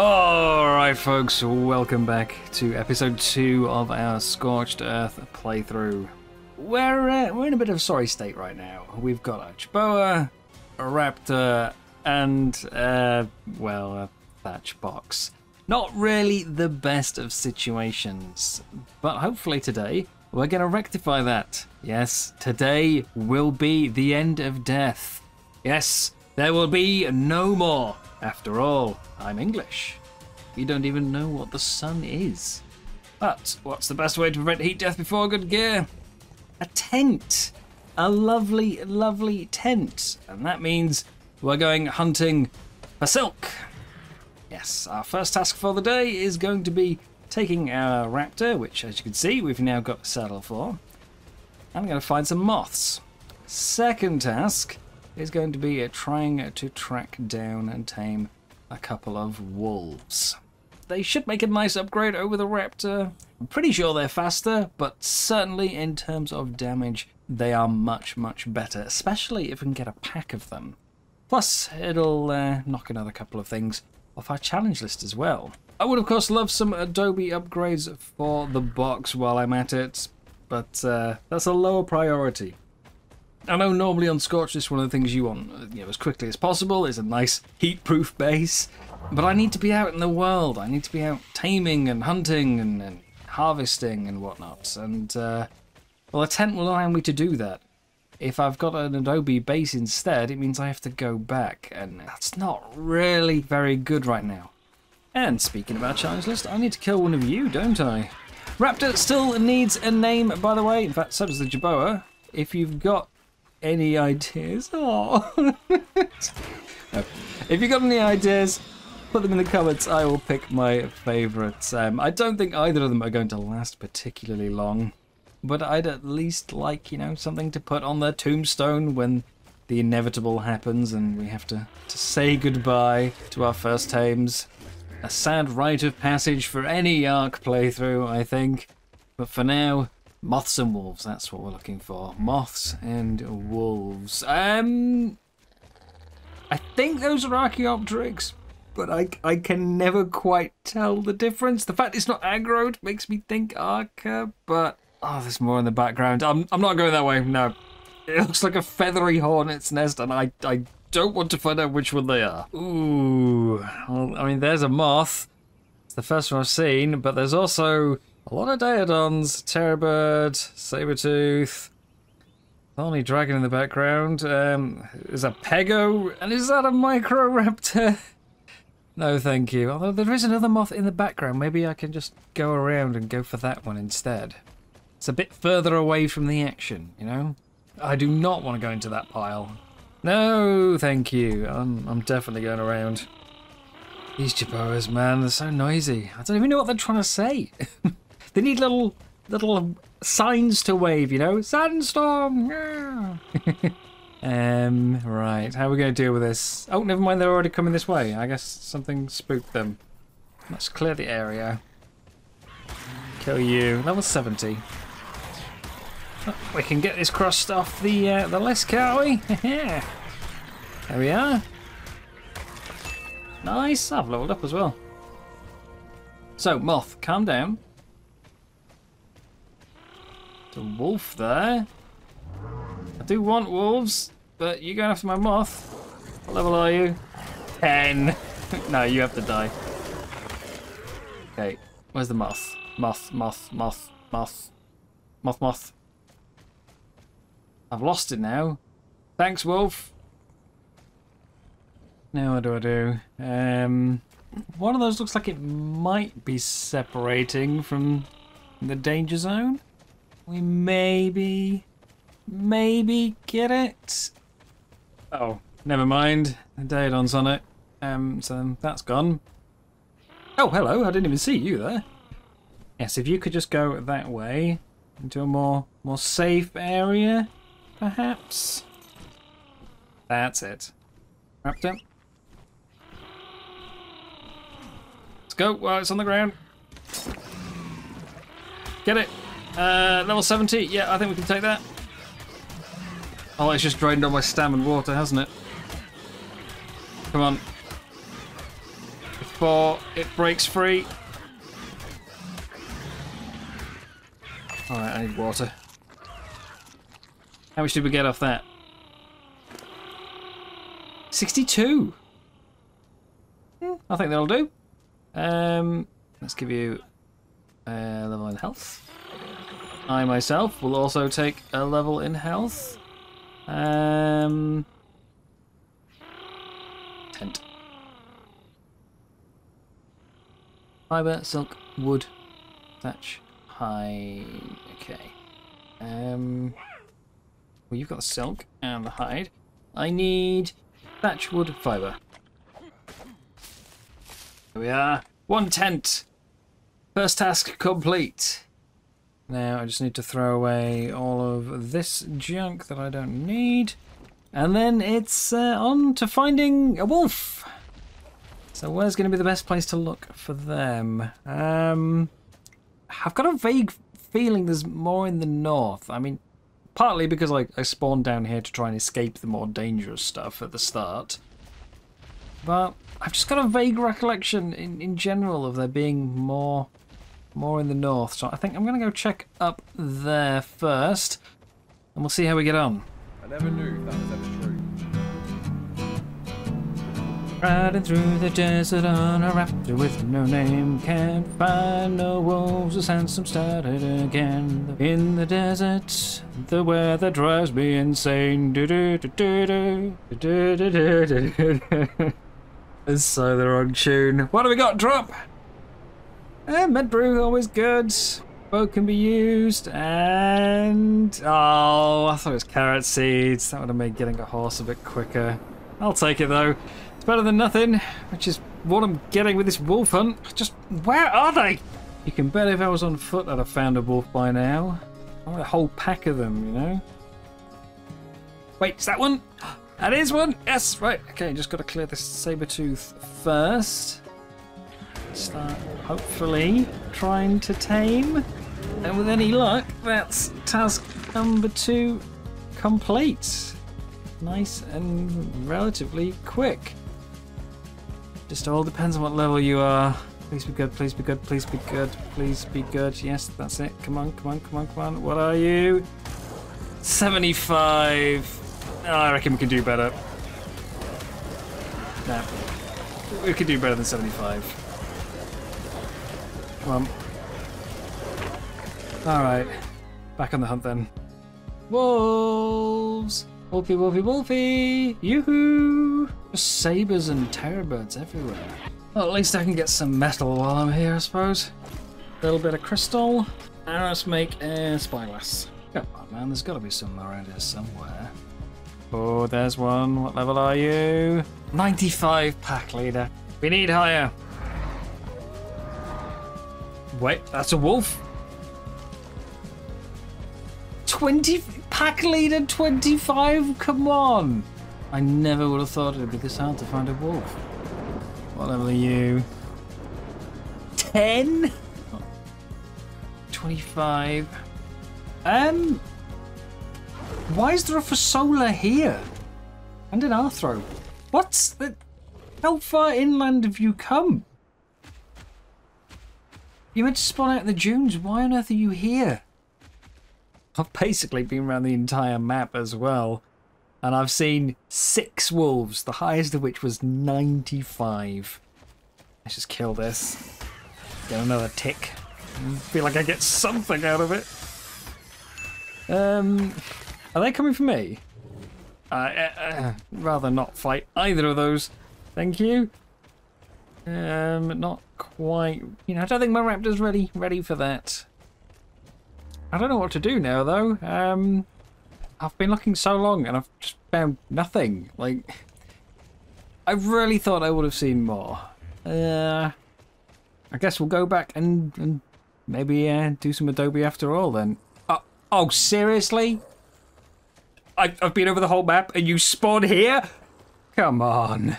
Alright folks, welcome back to episode 2 of our Scorched Earth playthrough. We're in a bit of a sorry state right now. We've got a Jerboa, a raptor, and, well, a thatch box. Not really the best of situations, but hopefully today we're going to rectify that. Yes, today will be the end of death. Yes, there will be no more. After all, I'm English. We don't even know what the sun is. But what's the best way to prevent heat death before good gear? A tent. A lovely, lovely tent. And that means we're going hunting for silk. Yes, our first task for the day is going to be taking our raptor, which, as you can see, we've now got a saddle for. I'm going to find some moths. Second task is going to be trying to track down and tame a couple of wolves. They should make a nice upgrade over the raptor. I'm pretty sure they're faster, but certainly in terms of damage, they are much, much better, especially if we can get a pack of them. Plus, it'll knock another couple of things off our challenge list as well. I would, of course, love some adobe upgrades for the box while I'm at it, but that's a lower priority. I know normally on Scorched, it's one of the things you want, you know, as quickly as possible is a nice heat-proof base, but I need to be out in the world. I need to be out taming and hunting and harvesting and whatnot, and well, a tent will allow me to do that. If I've got an adobe base instead, it means I have to go back, and that's not really very good right now. And speaking of our challenge list, I need to kill one of you, don't I? Raptor still needs a name, by the way. In fact, so does the Jerboa. If you've got any ideas? Oh. No. If you got any ideas, put them in the comments. I will pick my favourites. I don't think either of them are going to last particularly long, but I'd at least like, you know, something to put on their tombstone when the inevitable happens and we have to say goodbye to our first tames. A sad rite of passage for any ARK playthrough, I think. But for now, moths and wolves, that's what we're looking for. Moths and wolves. I think those are Archaeopteryx, but I can never quite tell the difference. The fact it's not aggroed makes me think Arca, but oh, there's more in the background. I'm not going that way, no. It looks like a feathery hornet's nest, and I don't want to find out which one they are. Ooh, well, I mean, there's a moth. It's the first one I've seen, but there's also a lot of diodons, terrabird, saber-tooth, thorny dragon in the background. Is a pego, and is that a microraptor? No, thank you. Although there is another moth in the background. Maybe I can just go around and go for that one instead. It's a bit further away from the action, you know? I do not want to go into that pile. No, thank you. I'm definitely going around. These Jerboas, man, they're so noisy. I don't even know what they're trying to say. They need little signs to wave, you know? Sandstorm! Yeah. Right, how are we going to deal with this? Oh, never mind, they're already coming this way. I guess something spooked them. Let's clear the area. Kill you. Level 70. Oh, we can get this crossed off the list, can't we? There we are. Nice. I've leveled up as well. So, moth, calm down. There's a wolf there. I do want wolves, but you're going after my moth. What level are you? 10. No, you have to die. Okay, where's the moth? Moth, moth, moth, moth. Moth, moth. I've lost it now. Thanks, wolf. Now what do I do? One of those looks like it might be separating from the danger zone. We maybe get it. Oh, never mind. The diodon's on it. So that's gone. Oh, hello. I didn't even see you there. Yes, if you could just go that way into a more safe area, perhaps. That's it. Raptor. Go, well, it's on the ground. Get it. Level 70. Yeah, I think we can take that. Oh, it's just drained all my stamina and water, hasn't it? Come on. but it breaks free. Alright, I need water. How much did we get off that? 62! Yeah, I think that'll do. Let's give you a level in health. I myself will also take a level in health. Tent. Fibre, silk, wood, thatch, hide. Okay. Well, you've got the silk and the hide. I need thatch, wood, fibre. Here we are. One tent. First task complete. Now I just need to throw away all of this junk that I don't need. And then it's on to finding a wolf. So where's going to be the best place to look for them? I've got a vague feeling there's more in the north. I mean, partly because I spawned down here to try and escape the more dangerous stuff at the start. But I've just got a vague recollection in general of there being more in the north, so I think I'm gonna go check up there first and we'll see how we get on. I never knew that was ever true. Riding through the desert on a raptor with no name, can't find no wolves, the sandstorm started again. In the desert, the weather drives me insane. It's so the wrong tune. What do we got? Drop! Med brew, always good. Boat can be used, and oh, I thought it was carrot seeds. That would have made getting a horse a bit quicker. I'll take it though. It's better than nothing, which is what I'm getting with this wolf hunt. Just where are they? You can bet if I was on foot, I'd have found a wolf by now. I want a whole pack of them, you know. Wait, is that one? That is one. Yes, right. Okay, just got to clear this saber tooth first. Start hopefully trying to tame, and with any luck that's task number 2 complete. Nice and relatively quick. Just all depends on what level you are. Please be good, please be good, please be good, please be good. Yes, that's it. Come on, come on, come on, come on. What are you? 75. Oh, I reckon we can do better. Nah, we could do better than 75. Come on. Alright. Back on the hunt then. Wolves! Wolfie, wolfie, wolfie! Yoo-hoo! Just sabres and terror birds everywhere. Well, at least I can get some metal while I'm here, I suppose. A little bit of crystal. And let's make a spyglass. Come on, man. There's got to be some around here somewhere. Oh, there's one. What level are you? 95 pack leader. We need higher. Wait, that's a wolf. 20 pack leader 25. Come on! I never would have thought it'd be this hard to find a wolf. What level are you? 10. 25. Why is there a Fasola here? And an Arthro. What's the? How far inland have you come? You meant to spawn out in the dunes. Why on earth are you here? I've basically been around the entire map as well. And I've seen 6 wolves, the highest of which was 95. Let's just kill this. Get another tick. I feel like I get something out of it. Are they coming for me? Rather not fight either of those. Thank you. Not quite. You know, I don't think my raptor's ready for that. I don't know what to do now, though. I've been looking so long and I've just found nothing. Like, I really thought I would have seen more. I guess we'll go back and maybe do some Adobe after all, then. Oh, seriously? I've been over the whole map and you spawn here? Come on.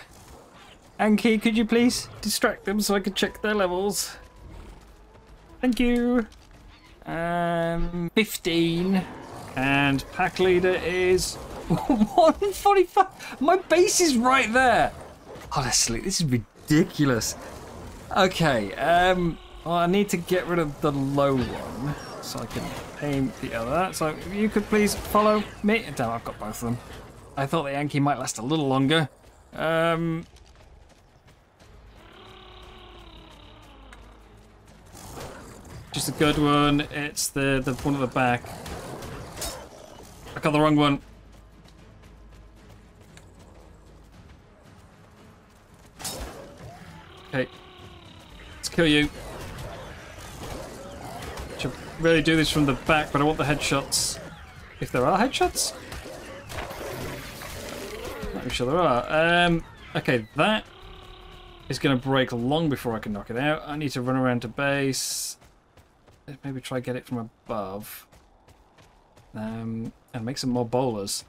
Anki, could you please distract them so I can check their levels? Thank you. 15. And pack leader is 145. My base is right there. Honestly, this is ridiculous. Okay, well, I need to get rid of the low one so I can aim the other. So if you could please follow me. Damn, I've got both of them. I thought the Yankee might last a little longer. Just a good one. It's the one at the back. I got the wrong one. Okay, let's kill you. Should really do this from the back, but I want the headshots. If there are headshots? I'm sure there are. Okay, that is going to break long before I can knock it out. I need to run around to base. Maybe try get it from above. And make some more bowlers.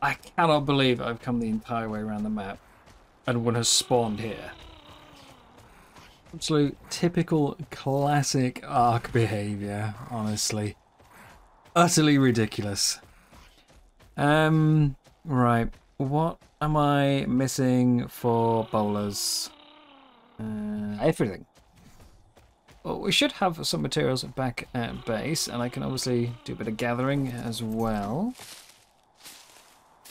I cannot believe I've come the entire way around the map and one has spawned here. Absolute typical classic ARK behavior, honestly. Utterly ridiculous. Right, what am I missing for bowlers? Everything. Well, we should have some materials back at base, and I can obviously do a bit of gathering as well.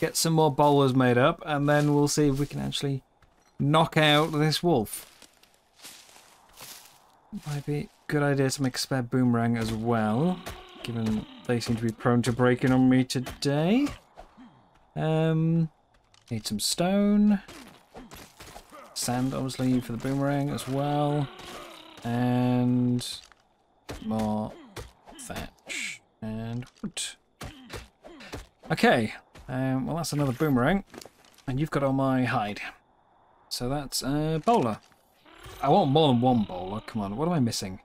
Get some more bowlers made up, and then we'll see if we can actually knock out this wolf. Might be a good idea to make a spare boomerang as well, given they seem to be prone to breaking on me today. Need some stone. Sand, obviously, for the boomerang as well. And more thatch and wood. Okay, well, that's another boomerang. And you've got all my hide. So that's a bowler. I want more than one bowler. Come on, what am I missing?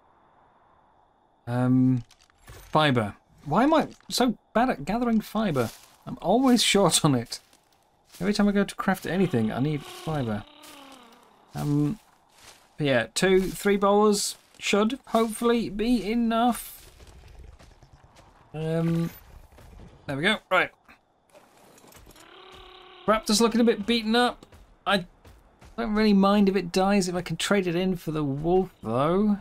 Fibre. Why am I so bad at gathering fibre? I'm always short on it. Every time I go to craft anything, I need fibre. But yeah, 2, 3 bowlers should hopefully be enough. There we go. Right. Raptor's looking a bit beaten up. I don't really mind if it dies if I can trade it in for the wolf though.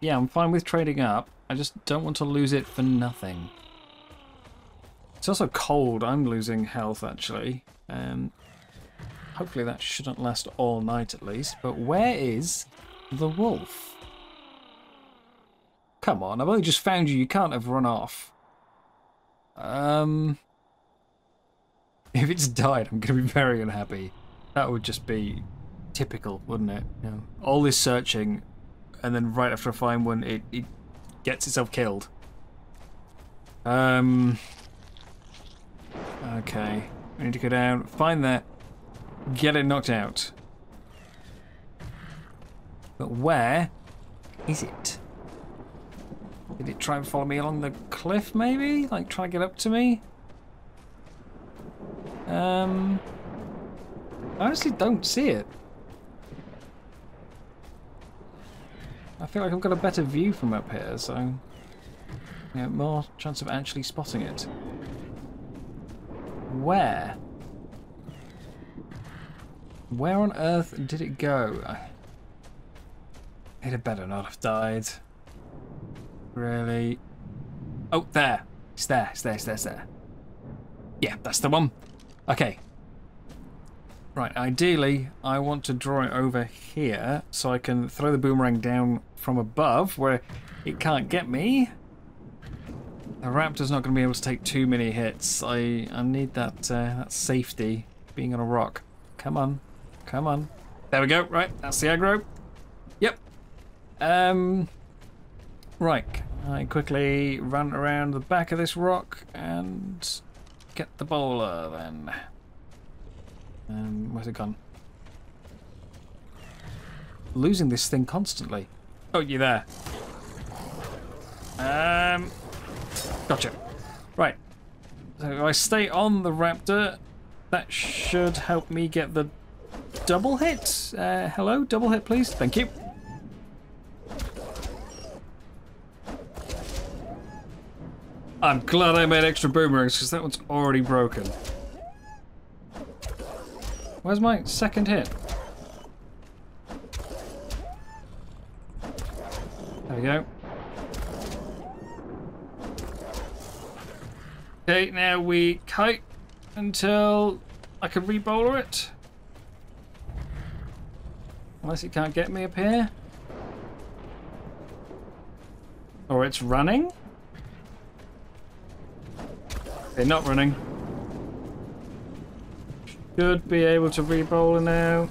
Yeah, I'm fine with trading up. I just don't want to lose it for nothing. It's also cold. I'm losing health actually. Hopefully that shouldn't last all night at least. But where is the wolf? Come on, I've only just found you. You can't have run off. If it's died, I'm going to be very unhappy. That would just be typical, wouldn't it? You know, all this searching, and then right after I find one, it gets itself killed. Okay, we need to go down, find that, get it knocked out. But where is it? Did it try and follow me along the cliff, maybe? Like, try and get up to me? I honestly don't see it. I feel like I've got a better view from up here, so yeah, more chance of actually spotting it. Where? Where on earth did it go? It had better not have died. Really? Oh, there. It's there, it's there, it's there, it's there. Yeah, that's the one. Okay. Right, ideally, I want to draw it over here so I can throw the boomerang down from above where it can't get me. The raptor's not going to be able to take too many hits. I need that, that safety, being on a rock. Come on. Come on. There we go. Right, that's the aggro. Yep. Right. I quickly run around the back of this rock and... get the bowler then. Where's it gone? Losing this thing constantly. Oh, you there? Gotcha. Right. So if I stay on the raptor, that should help me get the double hit. Hello, double hit, please. Thank you. I'm glad I made extra boomerangs because that one's already broken. Where's my second hit? There we go. Okay, now we kite until I can re-bowler it. Unless it can't get me up here. Or it's running? They're not running. Should be able to re-bowler now.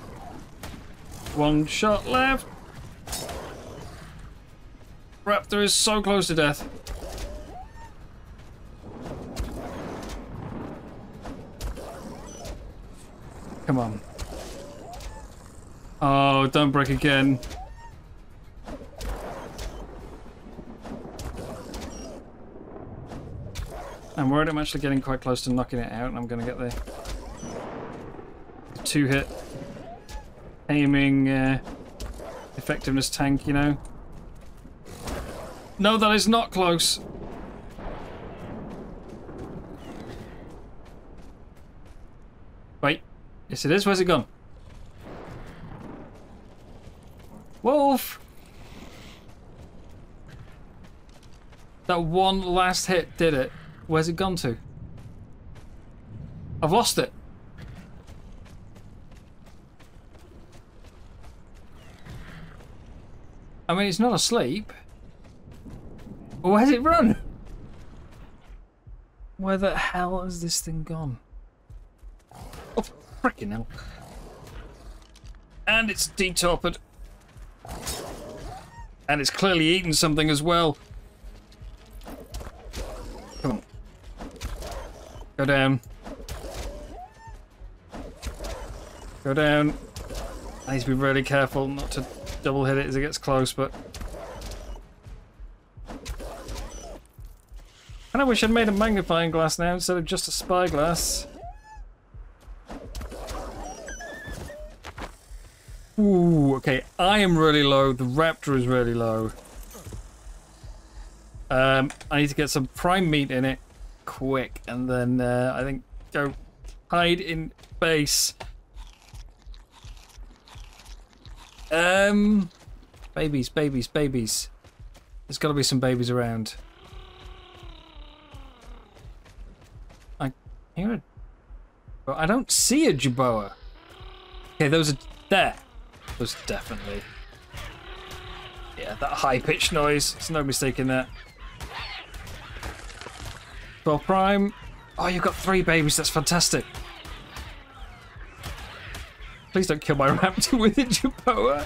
One shot left. Raptor is so close to death. Come on. Oh, don't break again. I'm worried I'm actually getting quite close to knocking it out, and I'm going to get the two-hit aiming effectiveness tank, you know. No, that is not close. Wait. Yes, it is. Where's it gone? Wolf! That one last hit did it. Where's it gone to? I've lost it. I mean, it's not asleep. Where's it run? Where the hell has this thing gone? Oh, frickin' hell. And it's detorpered. And it's clearly eaten something as well. Come on. Go down. Go down. I need to be really careful not to double hit it as it gets close, but... I wish I'd made a magnifying glass now instead of just a spyglass. Ooh, okay, I am really low. The raptor is really low. I need to get some prime meat in it quick, and then I think go hide in base. Babies, babies, babies. There's got to be some babies around. I don't see a Jerboa. Okay, those are there. Those definitely. Yeah, that high pitched noise. There's no mistaking that. 12 prime. Oh, you've got 3 babies. That's fantastic. Please don't kill my raptor with a Jerboa.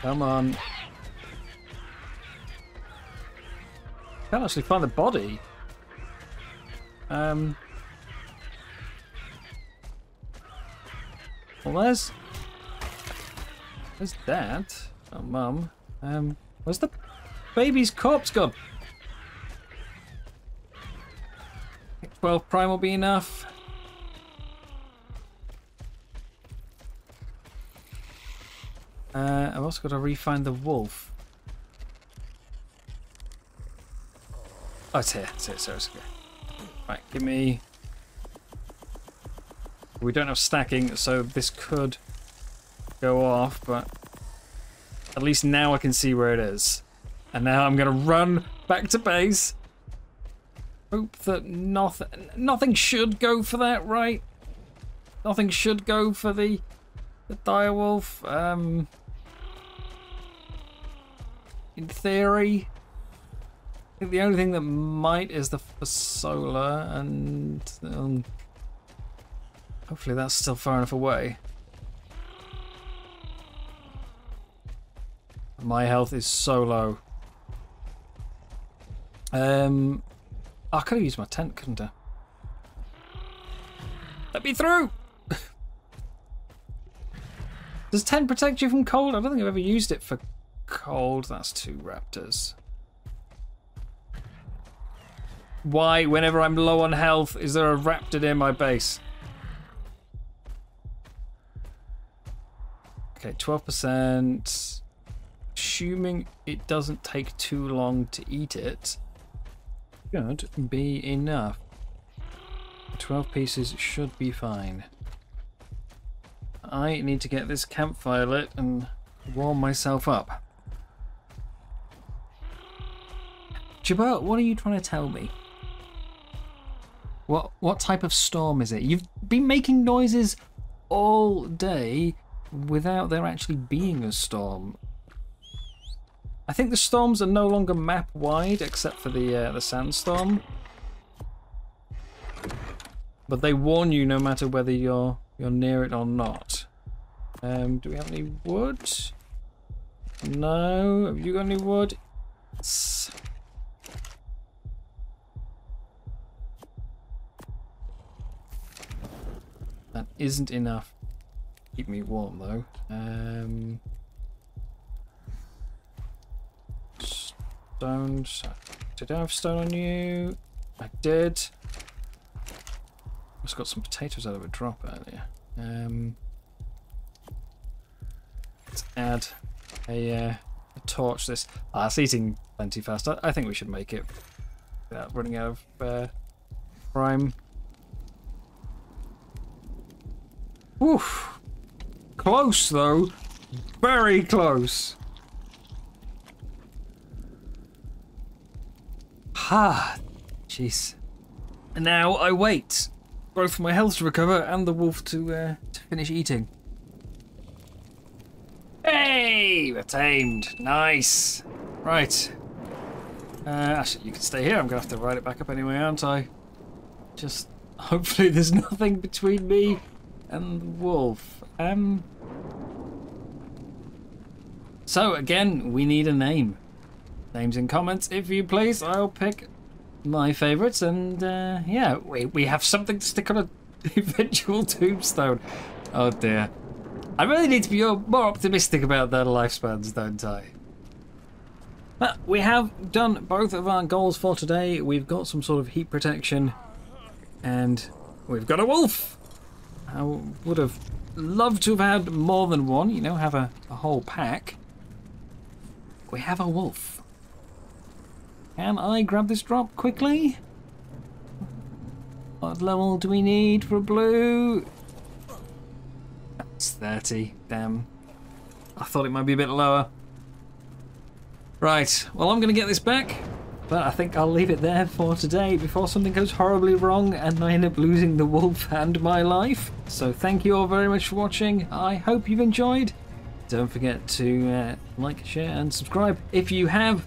Come on. Can't actually find the body. Well, there's Dad. Oh, Mum. Where's the baby's corpse gone? 12 prime will be enough. I've also got to re-find the wolf. Oh, it's here. It's here. So it's okay. Right, give me... We don't have stacking, so this could go off, but at least now I can see where it is. And now I'm going to run back to base. Hope that nothing should go for that, right? Nothing should go for the direwolf. In theory... I think the only thing that might is the Fasola, and hopefully that's still far enough away. My health is so low. I could have used my tent, couldn't I? Let me through! Does tent protect you from cold? I don't think I've ever used it for cold. That's 2 raptors. Why, whenever I'm low on health, is there a raptor near my base? Okay, 12%. Assuming it doesn't take too long to eat it, should be enough. 12 pieces should be fine. I need to get this campfire lit and warm myself up. Jerboa, what are you trying to tell me? What type of storm is it? You've been making noises all day without there actually being a storm. I think the storms are no longer map-wide except for the sandstorm. But they warn you no matter whether you're near it or not. Do we have any wood? No. Have you got any wood? It's... That isn't enough to keep me warm, though. Stone. Did I have stone on you? I did. Just got some potatoes out of a drop earlier. Let's add a torch. This it's eating plenty fast. I think we should make it without running out of prime. Oof! Close though, very close. Ha! Jeez. And now I wait. Both for my health to recover and the wolf to finish eating. Hey, we're tamed. Nice. Right. Actually, you can stay here. I'm gonna have to ride it back up anyway, aren't I? Just hopefully there's nothing between me and the wolf. So again, we need a name. Names in comments, if you please. I'll pick my favourites, and yeah, we have something to stick on an eventual tombstone. Oh dear. I really need to be more optimistic about their lifespans, don't I? But we have done both of our goals for today. We've got some sort of heat protection, and we've got a wolf. I would have loved to have had more than one, you know, have a whole pack. We have a wolf. Can I grab this drop quickly? What level do we need for blue? That's 30. Damn. I thought it might be a bit lower. Right. Well, I'm going to get this back, but I think I'll leave it there for today before something goes horribly wrong and I end up losing the wolf and my life. So thank you all very much for watching. I hope you've enjoyed. Don't forget to like, share and subscribe if you have.